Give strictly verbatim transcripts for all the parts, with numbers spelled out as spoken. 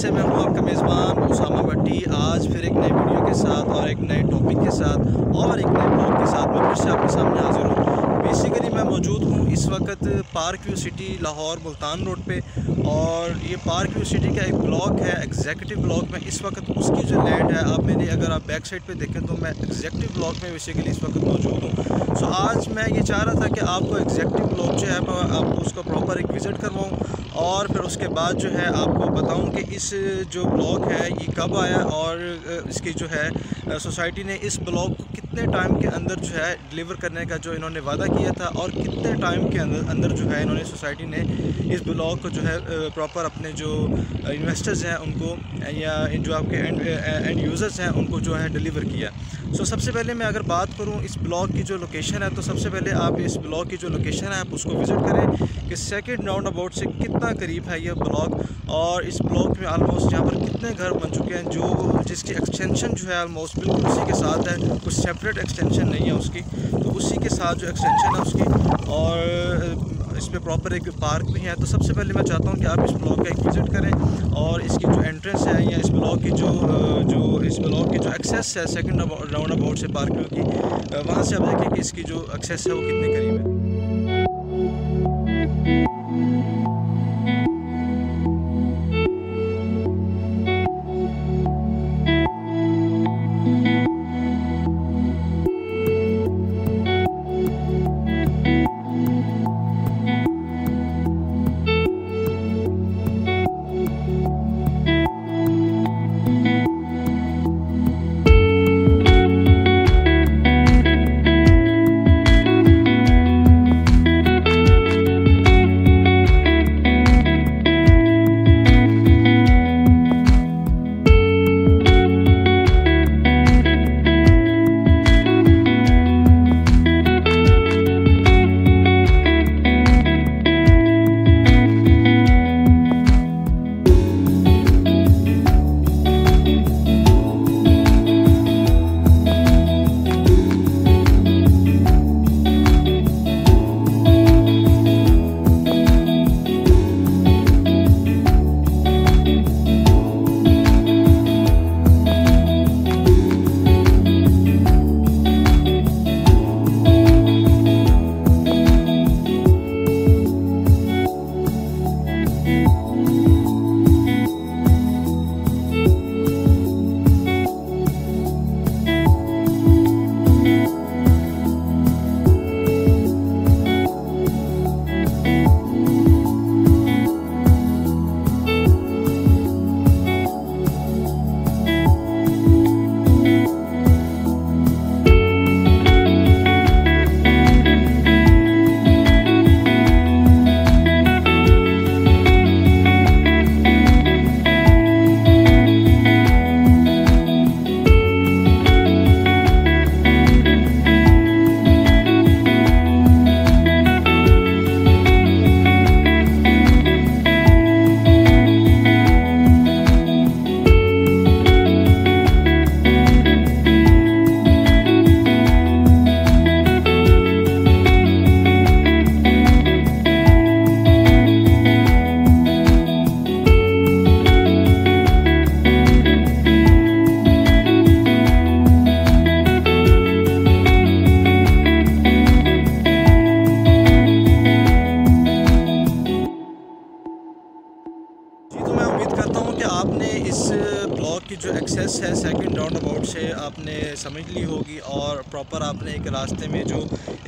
से मैं हूँ आपका मेज़बान उसामा भट्टी। आज फिर एक नई वीडियो के साथ और एक नए टॉपिक के साथ और एक नए ब्लॉग के साथ मैं फिर से आपके सामने हाजिर हूँ। बेसिकली मैं मौजूद हूँ इस वक्त park view city Lahore Multan road पे, और ये पार्क व्यू सिटी का एक ब्लॉक है एग्जीक्यूटिव ब्लॉक में। इस वक्त उसकी जो लैंड है, आप मेरी अगर आप बैक साइड पर देखें तो मैं एग्जीक्यूटिव ब्लॉक में बेसिकली इस वक्त मौजूद हूँ। सो आज मैं ये चाह रहा था कि आपको एग्जीक्यूटिव ब्लॉक जो है मैं आपको उसका प्रॉपर एक विज़िट करवाऊँ, और फिर उसके बाद जो है आपको बताऊं कि इस जो ब्लॉक है ये कब आया और इसकी जो है सोसाइटी ने इस ब्लॉक को कितने टाइम के अंदर जो है डिलीवर करने का जो इन्होंने वादा किया था, और कितने टाइम के अंदर अंदर जो है इन्होंने सोसाइटी ने इस ब्लॉक को जो है प्रॉपर अपने जो इन्वेस्टर्स हैं उनको या जो आपके एंड एंड यूज़र्स हैं उनको जो है डिलीवर किया। सो सबसे पहले मैं अगर बात करूँ इस ब्लॉक की जो लोकेशन है, तो सबसे पहले आप इस ब्लॉक की जो लोकेशन है आप उसको विज़िट करें कि सेकेंड राउंड अबाउट से कितना करीब है ये ब्लॉक, और इस ब्लॉक में आलमोस्ट यहाँ पर कितने घर बन चुके हैं जो जिसकी एक्सटेंशन जो है आलमोस्ट बिल्कुल उसी के साथ है, कुछ सेपरेट एक्सटेंशन नहीं है उसकी, तो उसी के साथ जो एक्सटेंशन है उसकी, और इस पर प्रॉपर एक पार्क भी है। तो सबसे पहले मैं चाहता हूँ कि आप इस ब्लॉक का एक विज़िट करें, और इसकी जो एंट्रेंस है या इस ब्लॉक की जो जो इस ब्लॉक की जो एक्सेस है सेकेंड राउंड अबाउट से पार्क व्यू की, वहाँ से आप देखें कि इसकी जो एक्सेस है वो कितने करीब है। है सेकंड राउंड अबाउट से आपने समझ ली होगी, और प्रॉपर आपने एक रास्ते में जो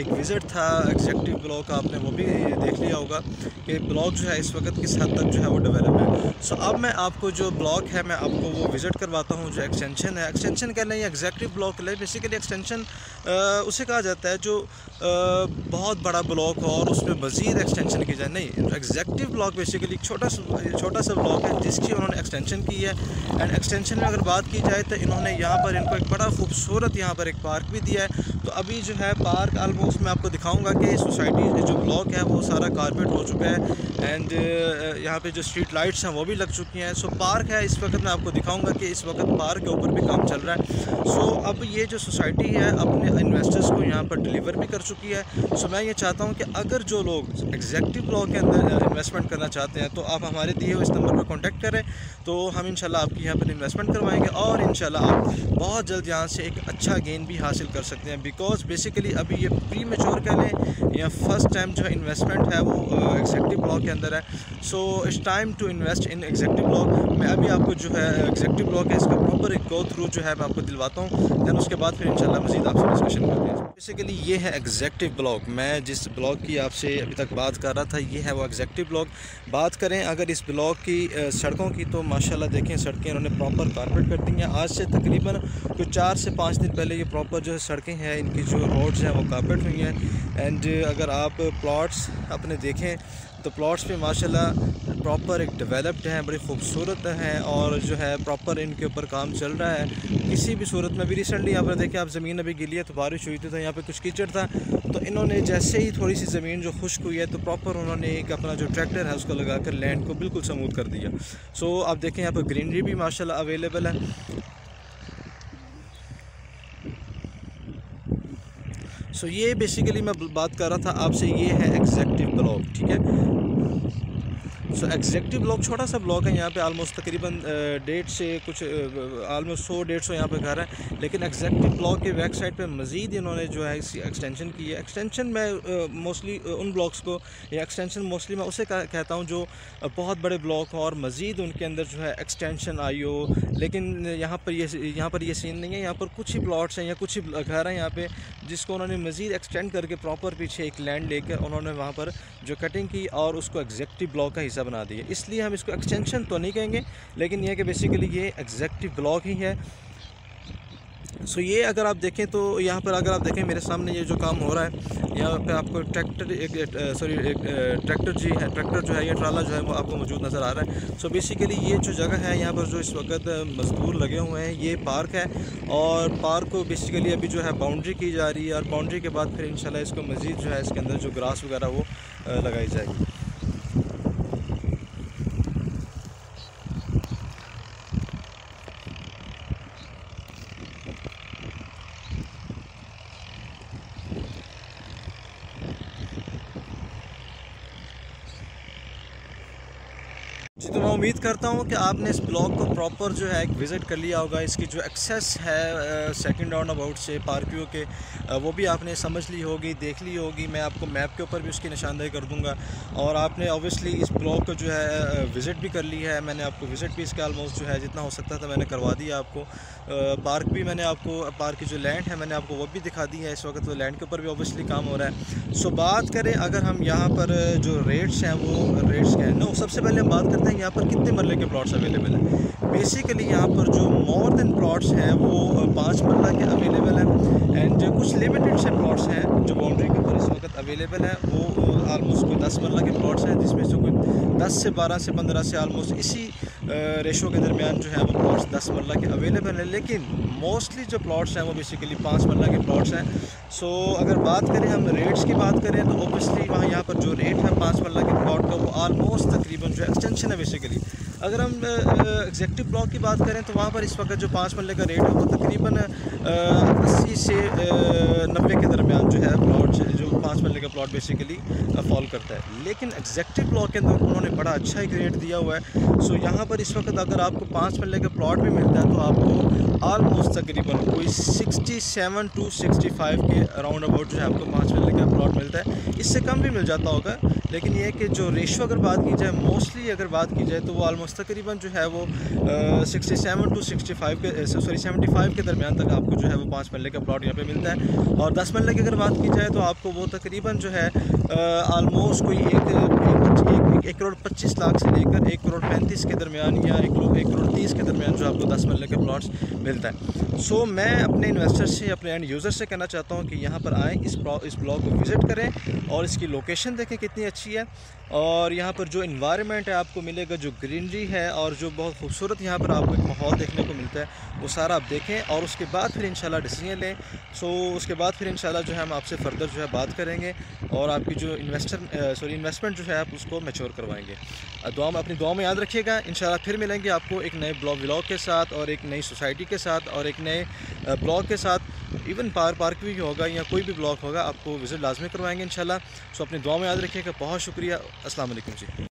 एक विज़िट था एग्जीक्यूटिव ब्लॉक आपने वो भी देख लिया होगा कि ब्लॉक जो है इस वक्त किस हद तक जो है वो डेवलप है। सो अब मैं आपको जो ब्लॉक है मैं आपको वो विज़िट करवाता हूँ जो एक्सटेंशन है, एक्सटेंशन कहना है एग्जीक्यूटिव ब्लॉक ले, बेसिकली एक्सटेंशन उसे कहा जाता है जो बहुत बड़ा ब्लॉक हो और उसमें मज़ीद एक्सटेंशन की जाए। नहीं, एग्जीक्यूटिव ब्लॉक बेसिकली एक छोटा छोटा सा ब्लॉक है जिसकी उन्होंने एक्सटेंशन की है। एंड एक्सटेंशन में अगर बात की जाए तो इन्होंने यहाँ पर इनको एक बड़ा खूबसूरत यहाँ पर एक पार्क भी दिया है। तो अभी जो है पार्क आलमोस्ट मैं आपको दिखाऊंगा कि सोसाइटी जो ब्लॉक है वो सारा कारपेट हो चुका है एंड यहाँ पे जो स्ट्रीट लाइट्स हैं वो भी लग चुकी हैं। सो पार्क है इस वक्त मैं आपको दिखाऊंगा कि इस वक्त पार्क के ऊपर भी काम चल रहा है। सो अब ये जो सोसाइटी है अपने इन्वेस्टर्स को यहाँ पर डिलीवर भी कर चुकी है। सो मैं ये चाहता हूँ कि अगर जो लोग एग्जैक्टिव ब्लॉक के अंदर इन्वेस्टमेंट करना चाहते हैं तो आप हमारे दिए हुए इस नंबर पर कॉन्टैक्ट करें, तो हम इंशाल्लाह आपकी यहाँ पर इन्वेस्टमेंट करवाएंगे और इंशाल्लाह आप बहुत जल्द यहाँ से एक अच्छा गेन भी हासिल कर सकते हैं। बिकॉज बेसिकली अभी ये प्री मेच्योर कह लें या फर्स्ट टाइम जो इन्वेस्टमेंट है वो एग्जैक्टिव ब्लॉक के अंदर है। So it's time to invest in executive block. मैं अभी आपको जो है एग्जैक्टिव ब्लॉक है इसका प्रॉपर एक गो थ्रू जो है मैं आपको दिलवाता हूँ, दैन उसके बाद फिर इंशाल्लाह मज़ीद आपसे डिस्कशन करते हैं। बेसिकली ये है एग्जैक्टिव ब्लॉक। मैं जिस ब्लॉक की आपसे अभी तक बात कर रहा था ये है वो एग्जैक्टिव ब्लॉक। बात करें अगर इस ब्लॉक की सड़कों की तो माशाल्लाह देखें सड़कें इन्होंने प्रॉपर कारपेट कर दी हैं। आज से तकरीबन कुछ चार से पाँच दिन पहले ये प्रॉपर जो है सड़कें हैं इनकी जो रोड्स हैं वो कारपेट हुई हैं। एंड अगर आप प्लॉट्स अपने देखें तो प्लॉट्स पे माशाल्लाह प्रॉपर एक डेवलप्ड हैं, बड़ी खूबसूरत हैं और जो है प्रॉपर इनके ऊपर काम चल रहा है। किसी भी सूरत में भी रिसेंटली आपने देखिए आप ज़मीन अभी गिली है तो बारिश हुई थी तो यहाँ पे कुछ कीचड़ था, तो इन्होंने जैसे ही थोड़ी सी ज़मीन जो खुश्क हुई है तो प्रॉपर उन्होंने एक अपना जो ट्रैक्टर है उसको लगा कर लैंड को बिल्कुल स्मूथ कर दिया। सो आप देखें यहाँ पर ग्रीनरी भी माशाल्लाह अवेलेबल है। सो so, ये बेसिकली मैं बात कर रहा था आपसे, ये है एग्जैक्टिव ब्लॉक, ठीक है। सो एग्जैक्टिव ब्लॉक छोटा सा ब्लॉक है, यहाँ पे आलमोस्ट तकरीबन डेढ़ से कुछ आलमोस्ट सौ डेढ़ सौ यहाँ पर घर है। लेकिन एग्जैक्टिव ब्लॉक के वेबसाइट पे मज़ीद इन्होंने जो है इसकी एक्सटेंशन की है। एक्सटेंशन मैं मोस्टली उन ब्लॉक्स को या एक्सटेंशन मोस्टली मैं उसे कहता हूँ जो बहुत बड़े ब्लॉक हों और मज़ीद उनके अंदर जो है एक्सटेंशन आई हो। लेकिन यहाँ पर ये यहाँ पर ये सीन नहीं है, यहाँ पर कुछ ही प्लॉट्स हैं या कुछ ही घर हैं यहाँ पे जिसको उन्होंने मज़ीद एक्सटेंड करके प्रॉपर पीछे एक लैंड लेकर उन्होंने वहाँ पर जो कटिंग की और उसको एग्जैक्टिव ब्लॉक का हिस्सा बना दिया। इसलिए हम इसको एक्सटेंशन तो नहीं कहेंगे लेकिन यह कि बेसिकली ये एग्जैक्टिव ब्लॉक ही है। सो so, ये अगर आप देखें तो यहाँ पर अगर आप देखें मेरे सामने ये जो काम हो रहा है यहाँ पर आपको ट्रैक्टर एक सॉरी एक, एक, एक ट्रैक्टर जी है ट्रैक्टर जो है ये ट्राला जो है वो आपको मौजूद नज़र आ रहा है। सो so, बेसिकली ये जो जगह है यहाँ पर जो इस वक्त मजदूर लगे हुए हैं ये पार्क है और पार्क को बेसिकली अभी जो है बाउंड्री की जा रही है और बाउंड्री के बाद फिर इंशाल्लाह इसको मज़ीद जो है इसके अंदर जो ग्रास वगैरह वो लगाई जाएगी। तो मैं उम्मीद करता हूँ कि आपने इस ब्लॉक को प्रॉपर जो है एक विज़िट कर लिया होगा। इसकी जो एक्सेस है सेकंड राउंड अबाउट से पार्क व्यू के आ, वो भी आपने समझ ली होगी, देख ली होगी। मैं आपको मैप के ऊपर भी उसकी निशानदेही कर दूंगा और आपने ऑब्वियसली इस ब्लॉक को जो है विज़िट भी कर ली है। मैंने आपको विज़िट भी इसका आलमोस्ट जो है जितना हो सकता था मैंने करवा दिया आपको। आ, पार्क भी मैंने आपको पार्क की जो लैंड है मैंने आपको वो भी दिखा दी है। इस वक्त वो लैंड के ऊपर भी ऑब्वियसली काम हो रहा है। सो बात करें अगर हम यहाँ पर जो रेट्स हैं वो रेट्स क्या हैं, नो सबसे पहले हम बात करते हैं यहाँ पर कितने मरले के प्लॉट्स अवेलेबल हैं। बेसिकली यहाँ पर जो मोर देन प्लॉट्स हैं वो पाँच मरला के अवेलेबल हैं एंड कुछ लिमिटेड से प्लॉट्स हैं जो बाउंड्री के ऊपर इस वक्त अवेलेबल हैं वो आलमोस्ट कोई दस मरला के प्लॉट्स हैं जिसमें से कोई दस से बारह से पंद्रह से आलमोस्ट इसी रेशो के दरमियान जो है वो प्लॉट्स दस मरला के अवेलेबल हैं। लेकिन मोस्टली जो प्लॉट्स हैं वो बेसिकली पाँच मरला के प्लॉट्स हैं। सो अगर बात करें हम रेट्स की बात करें तो ओबियसली वहाँ यहाँ पर जो रेट है पाँच मरला के प्लॉट का वो आलमोस्ट तकरीबन जो एक्सटेंशन है बेसिकली। अगर हम एग्जैक्टिव ब्लॉक की बात करें तो वहाँ पर इस वक्त जो पाँच मरले का रेट है वो तकरीबन अस्सी से नब्बे के दरमियान जो है प्लॉट जो पाँच मरले का प्लॉट बेसिकली फॉल करता है। लेकिन एग्जैक्टिव ब्लॉक के अंदर उन्होंने बड़ा अच्छा एक रेट दिया हुआ है। सो यहाँ पर इस वक्त अगर आपको पाँच मरले का प्लॉट भी मिलता है तो आपको आलमोस्ट तकरीबन कोई sixty seven to sixty five के अराउंड अबाउट जो है आपको पाँच मरले का प्लॉट मिलता है। इससे कम भी मिल जाता होगा लेकिन ये कि जो रेशो अगर बात की जाए मोस्टली अगर बात की जाए तो वो आलमोस्ट तकरीबन जो है वो sixty seven to sixty five के सॉरी सेवेंटी फाइव के दरमियान तक आपको जो है वो पाँच मरले का प्लॉट यहाँ पर मिलता है। और दस मरले की अगर बात की जाए तो आपको वो तकरीबन तकरीबन जो है आलमोस्ट कोई एक एक, एक करोड़ पच्चीस लाख से लेकर एक करोड़ पैंतीस के दरमियान या एक एक करोड़ तीस के दरमियान जो आपको दस मरले के प्लॉट्स मिलता है। सो so, मैं अपने इन्वेस्टर से अपने एंड यूज़र से कहना चाहता हूँ कि यहाँ पर आएँ, इस इस ब्लॉक को विज़िट करें और इसकी लोकेशन देखें कितनी अच्छी है, और यहाँ पर जो इन्वायरमेंट है आपको मिलेगा, जो ग्रीनरी है और जो बहुत खूबसूरत यहाँ पर आपको एक माहौल देखने को मिलता है, वो सारा आप देखें और उसके बाद फिर इंशाल्लाह डिसीजन लें। सो so, उसके बाद फिर इंशाल्लाह जो है हम आपसे फर्दर जो है बात करेंगे और आपकी जो इन्वेस्टर सॉरी इन्वेस्टमेंट जो है आप उसको मैच्योर करवाएंगे। दुआ में अपनी दुआ में याद रखिएगा। इंशाल्लाह फिर मिलेंगे आपको एक नए ब्लॉग व्लॉग के साथ और एक नई सोसाइटी के साथ और एक नए ब्लॉग के साथ। इवन पार पार्क भी होगा या कोई भी ब्लॉग होगा आपको विजिट लाजमी करवाएंगे इंशाल्लाह। सो अपनी दुआ में याद रखिएगा। बहुत शुक्रिया। अस्सलाम वालेकुम जी।